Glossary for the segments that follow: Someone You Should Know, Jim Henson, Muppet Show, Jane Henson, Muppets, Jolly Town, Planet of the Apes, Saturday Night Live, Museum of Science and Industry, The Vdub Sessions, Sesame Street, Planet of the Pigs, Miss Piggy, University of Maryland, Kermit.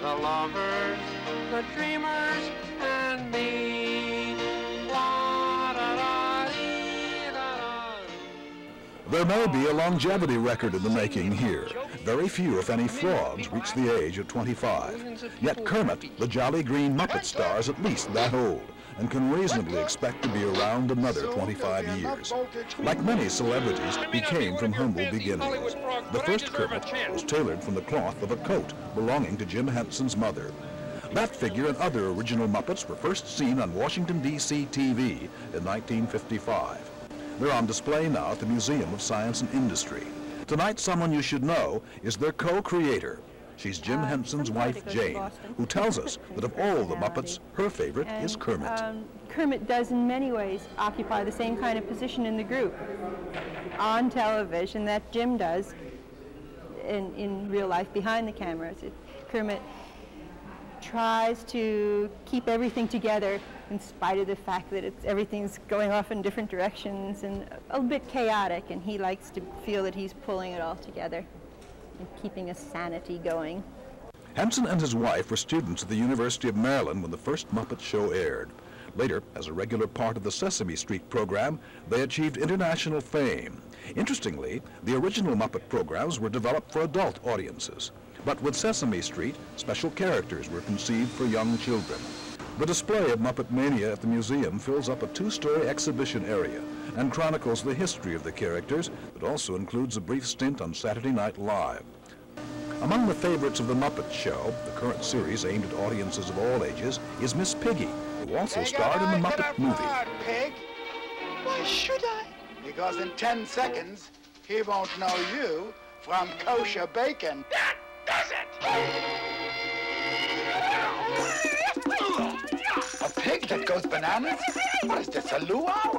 the lovers, the dreamers, and me. There may be a longevity record in the making here. Very few, if any, frogs reach the age of 25. Yet Kermit, the jolly green Muppet star, is at least that old and can reasonably expect to be around another 25 years. Like many celebrities, he came from humble beginnings. The first Kermit was tailored from the cloth of a coat belonging to Jim Henson's mother. That figure and other original Muppets were first seen on Washington, D.C. TV in 1955. They're on display now at the Museum of Science and Industry. Tonight, someone you should know is their co-creator. She's Jim Henson's wife, Jane, who tells us that of all the Muppets, her favorite is Kermit. Kermit does in many ways occupy the same kind of position in the group on television that Jim does in real life behind the cameras. Kermit tries to keep everything together in spite of the fact that everything's going off in different directions and a bit chaotic, and he likes to feel that he's pulling it all together and keeping a sanity going. Henson and his wife were students at the University of Maryland when the first Muppet Show aired. Later, as a regular part of the Sesame Street program, they achieved international fame. Interestingly, the original Muppet programs were developed for adult audiences. But with Sesame Street, special characters were conceived for young children. The display of Muppet Mania at the museum fills up a two-story exhibition area and chronicles the history of the characters. It also includes a brief stint on Saturday Night Live. Among the favorites of the Muppet Show, the current series aimed at audiences of all ages, is Miss Piggy, who also starred in the Muppet movie. Hard, Pig. Why should I? Because in 10 seconds, he won't know you from kosher bacon. That does it! A pig that goes bananas? What is this, a luau?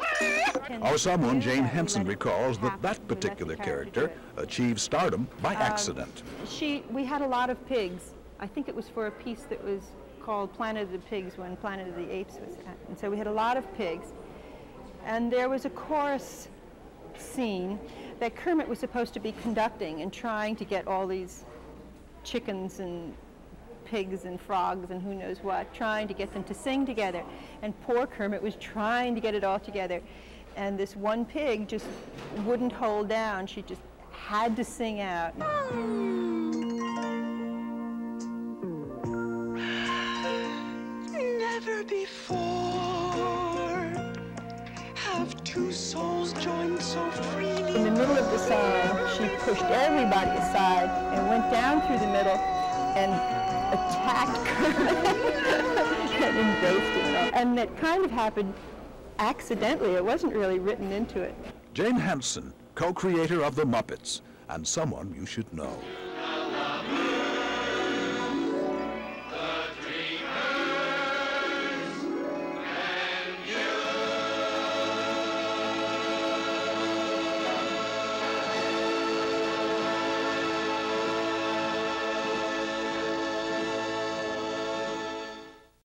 Or someone Jane Henson recalls that that particular character achieved stardom by accident. We had a lot of pigs. I think it was for a piece that was called Planet of the Pigs when Planet of the Apes was at. And so we had a lot of pigs. And there was a chorus scene that Kermit was supposed to be conducting and trying to get all these chickens and pigs and frogs and who knows what, trying to get them to sing together. And poor Kermit was trying to get it all together. And this one pig just wouldn't hold down. She just had to sing out. Never before have two souls joined so freely. In the middle of the song, she pushed everybody aside and went down through the middle and attacked Kermit and embraced him. And that kind of happened accidentally. It wasn't really written into it. Jane Henson, co-creator of the Muppets, and someone you should know.